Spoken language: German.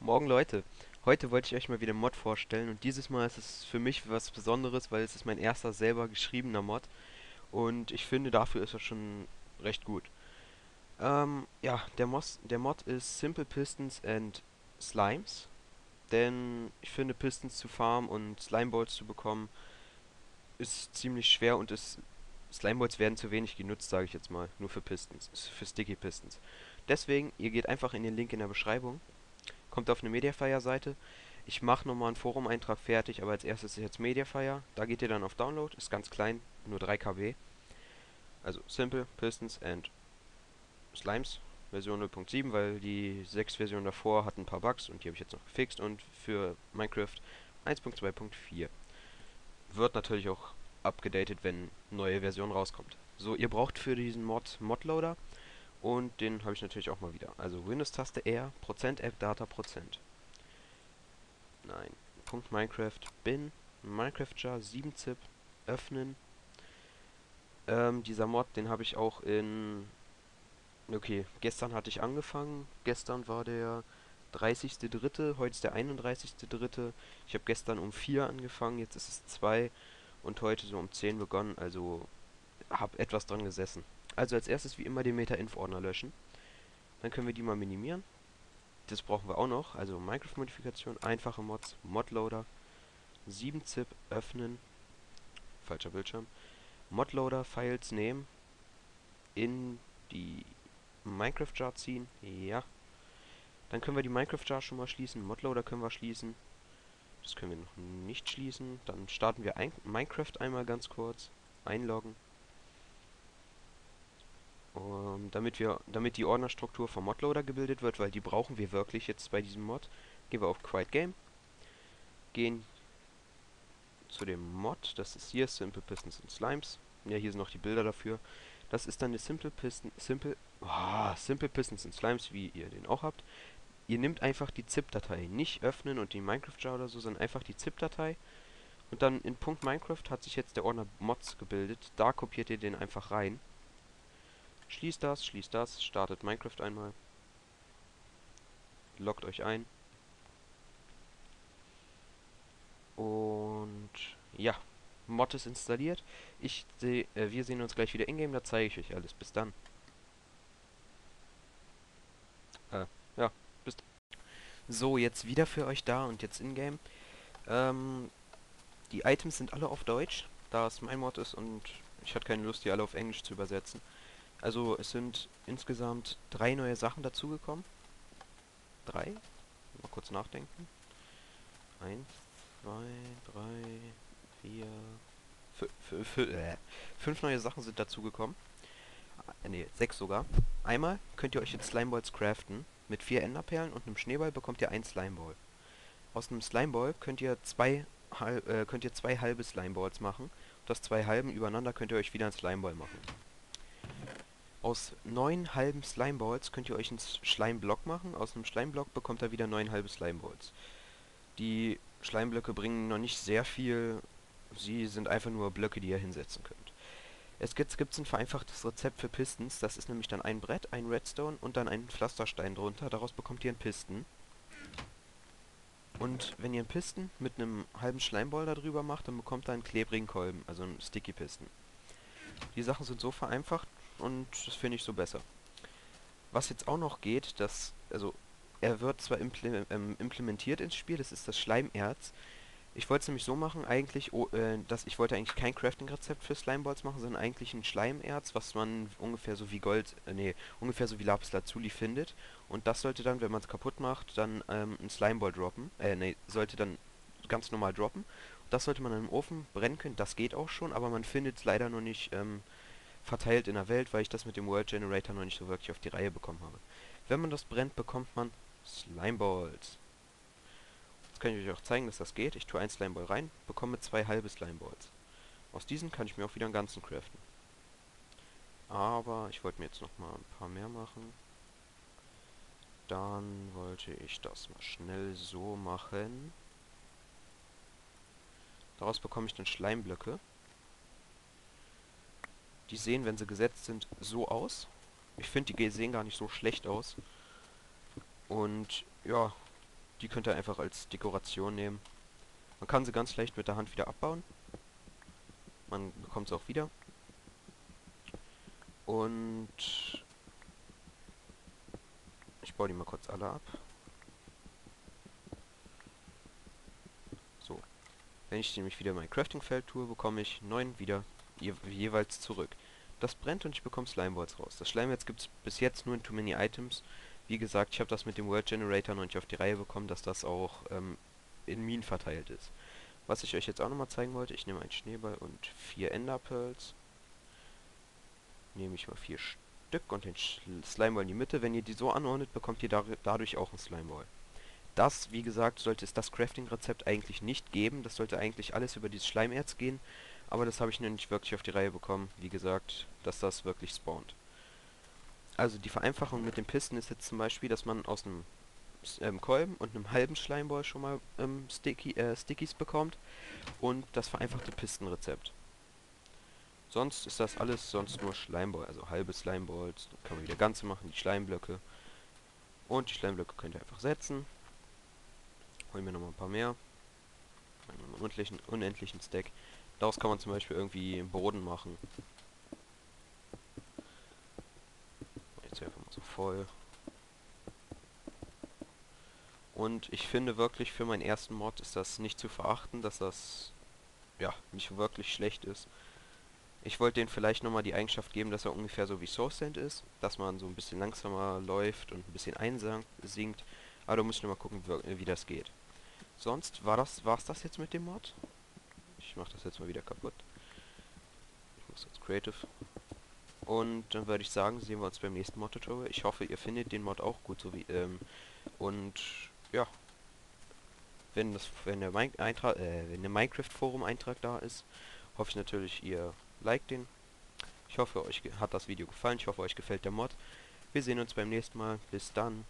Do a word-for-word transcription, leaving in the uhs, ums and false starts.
Morgen Leute, heute wollte ich euch mal wieder einen Mod vorstellen und dieses Mal ist es für mich was Besonderes, weil es ist mein erster selber geschriebener Mod und ich finde dafür ist er schon recht gut. Ähm, ja, der, Mos der Mod ist Simple Pistons and Slimes, denn ich finde Pistons zu farmen und Slimeballs zu bekommen ist ziemlich schwer und ist... Slimeballs werden zu wenig genutzt, sage ich jetzt mal, nur für Pistons, für Sticky Pistons. Deswegen, ihr geht einfach in den Link in der Beschreibung. Kommt auf eine Mediafire-Seite. Ich mache nochmal einen Forum-Eintrag fertig, aber als erstes ist jetzt Mediafire. Da geht ihr dann auf Download, ist ganz klein, nur drei Kilobyte. Also Simple Pistons and Slimes, Version null Punkt sieben, weil die sechs Version davor hatten ein paar Bugs und die habe ich jetzt noch gefixt. Und für Minecraft eins Punkt zwei Punkt vier wird natürlich auch upgedatet, wenn neue Version rauskommt. So, ihr braucht für diesen Mod Modloader. Und den habe ich natürlich auch mal wieder. Also Windows-Taste R, Prozent App Data Prozent. Nein. Punkt Minecraft bin. Minecraft-Jar sieben Zip öffnen. Ähm, dieser Mod, den habe ich auch in... Okay, gestern hatte ich angefangen. Gestern war der dreißigste dritte Heute ist der einunddreißigste dritte Ich habe gestern um vier angefangen. Jetzt ist es zwei. Und heute so um zehn begonnen. Also habe etwas dran gesessen. Also als erstes wie immer den Meta-Inf-Ordner löschen. Dann können wir die mal minimieren. Das brauchen wir auch noch. Also Minecraft-Modifikation, einfache Mods, Modloader, sieben Zip öffnen. Falscher Bildschirm. Modloader, Files nehmen. In die Minecraft-Jar ziehen. Ja. Dann können wir die Minecraft-Jar schon mal schließen. Modloader können wir schließen. Das können wir noch nicht schließen. Dann starten wir ein Minecraft einmal ganz kurz. Einloggen. Um, damit wir, damit die Ordnerstruktur vom Modloader gebildet wird, weil die brauchen wir wirklich jetzt bei diesem Mod, gehen wir auf Quiet Game, gehen zu dem Mod, das ist hier Simple Pistons and Slimes, ja hier sind noch die Bilder dafür, das ist dann eine Simple Piston, Simple, oh, Simple Pistons and Slimes, wie ihr den auch habt, ihr nehmt einfach die ZIP-Datei, nicht öffnen und die Minecraft-Jar oder so, sondern einfach die ZIP-Datei und dann in Punkt Minecraft hat sich jetzt der Ordner Mods gebildet, da kopiert ihr den einfach rein. Schließt das, schließt das, startet Minecraft einmal. Loggt euch ein. Und ja, Mod ist installiert. Ich seh, äh, wir sehen uns gleich wieder in-game, da zeige ich euch alles. Bis dann. Äh, ja, bis dann. So, jetzt wieder für euch da und jetzt in-game. Ähm, die Items sind alle auf Deutsch, da es mein Mod ist und ich hatte keine Lust, die alle auf Englisch zu übersetzen. Also es sind insgesamt drei neue Sachen dazugekommen. Drei? Mal kurz nachdenken. Eins, zwei, drei, vier, fünf, fünf, äh, fünf neue Sachen sind dazugekommen. Äh, ne, sechs sogar. Einmal könnt ihr euch jetzt Slimeballs craften. Mit vier Enderperlen und einem Schneeball bekommt ihr einen Slimeball. Aus einem Slimeball könnt ihr zwei, halb, äh, könnt ihr zwei halbe Slimeballs machen. Und aus zwei halben übereinander könnt ihr euch wieder einen Slimeball machen. Aus neun halben Slimeballs könnt ihr euch einen Schleimblock machen. Aus einem Schleimblock bekommt er wieder neun halbe Slimeballs. Die Schleimblöcke bringen noch nicht sehr viel. Sie sind einfach nur Blöcke, die ihr hinsetzen könnt. Es gibt gibt's ein vereinfachtes Rezept für Pistons. Das ist nämlich dann ein Brett, ein Redstone und dann einen Pflasterstein drunter. Daraus bekommt ihr einen Piston. Und wenn ihr einen Piston mit einem halben Schleimball darüber macht, dann bekommt ihr einen klebrigen Kolben, also einen Sticky Piston. Die Sachen sind so vereinfacht. Und das finde ich so besser. Was jetzt auch noch geht, dass, also, er wird zwar imple ähm, implementiert ins Spiel, das ist das Schleimerz. Ich wollte es nämlich so machen, eigentlich, oh, äh, dass ich wollte eigentlich kein Crafting-Rezept für Slimeballs machen, sondern eigentlich ein Schleimerz, was man ungefähr so wie Gold, äh, nee, ungefähr so wie Lapis Lazuli findet. Und das sollte dann, wenn man es kaputt macht, dann ähm, ein Slimeball droppen, äh, nee, sollte dann ganz normal droppen. Das sollte man im Ofen brennen können, das geht auch schon, aber man findet es leider noch nicht, ähm, verteilt in der Welt, weil ich das mit dem World Generator noch nicht so wirklich auf die Reihe bekommen habe. Wenn man das brennt, bekommt man Slimeballs. Jetzt kann ich euch auch zeigen, dass das geht. Ich tue ein Slimeball rein, bekomme zwei halbe Slimeballs. Aus diesen kann ich mir auch wieder einen ganzen craften. Aber ich wollte mir jetzt noch mal ein paar mehr machen. Dann wollte ich das mal schnell so machen. Daraus bekomme ich dann Schleimblöcke. Die sehen, wenn sie gesetzt sind, so aus. Ich finde, die sehen gar nicht so schlecht aus. Und ja, die könnt ihr einfach als Dekoration nehmen. Man kann sie ganz leicht mit der Hand wieder abbauen. Man bekommt sie auch wieder. Und ich baue die mal kurz alle ab. So. Wenn ich nämlich wieder mein Crafting-Feld tue, bekomme ich neun wieder je jeweils zurück. Das brennt und ich bekomme Slimeballs raus. Das Schleimerz gibt es bis jetzt nur in Too Many Items. Wie gesagt, ich habe das mit dem World Generator noch nicht auf die Reihe bekommen, dass das auch ähm, in Minen verteilt ist. Was ich euch jetzt auch nochmal zeigen wollte, ich nehme einen Schneeball und vier Enderpearls. Nehme ich mal vier Stück und den Slimeball in die Mitte. Wenn ihr die so anordnet, bekommt ihr da dadurch auch einen Slimeball. Das, wie gesagt, sollte es das Crafting-Rezept eigentlich nicht geben. Das sollte eigentlich alles über dieses Schleimerz gehen. Aber das habe ich noch nicht wirklich auf die Reihe bekommen. Wie gesagt, dass das wirklich spawnt. Also die Vereinfachung mit den Pisten ist jetzt zum Beispiel, dass man aus einem ähm, Kolben und einem halben Schleimball schon mal ähm, Sticky, äh, Stickies bekommt. Und das vereinfachte Pistenrezept. Sonst ist das alles sonst nur Schleimball, also halbe Slimeballs. Dann kann man wieder ganze machen, die Schleimblöcke. Und die Schleimblöcke könnt ihr einfach setzen. Holen wir nochmal ein paar mehr. Einen unendlichen, unendlichen Stack. Daraus kann man zum Beispiel irgendwie einen Boden machen. Jetzt einfach mal so voll. Und ich finde wirklich, für meinen ersten Mod ist das nicht zu verachten, dass das ja nicht wirklich schlecht ist. Ich wollte denen vielleicht nochmal die Eigenschaft geben, dass er ungefähr so wie Soul Sand ist. Dass man so ein bisschen langsamer läuft und ein bisschen einsinkt. Aber da muss ich nochmal gucken, wie das geht. Sonst war das, war's das jetzt mit dem Mod. Ich mache das jetzt mal wieder kaputt. Ich muss jetzt Creative. Und dann würde ich sagen, sehen wir uns beim nächsten Mod-Tutorial. Ich hoffe, ihr findet den Mod auch gut. So wie, ähm, und ja. Wenn, das, wenn der Min- Eintrag, äh, wenn der Minecraft-Forum-Eintrag da ist, hoffe ich natürlich, ihr liked den. Ich hoffe, euch hat das Video gefallen. Ich hoffe, euch gefällt der Mod. Wir sehen uns beim nächsten Mal. Bis dann.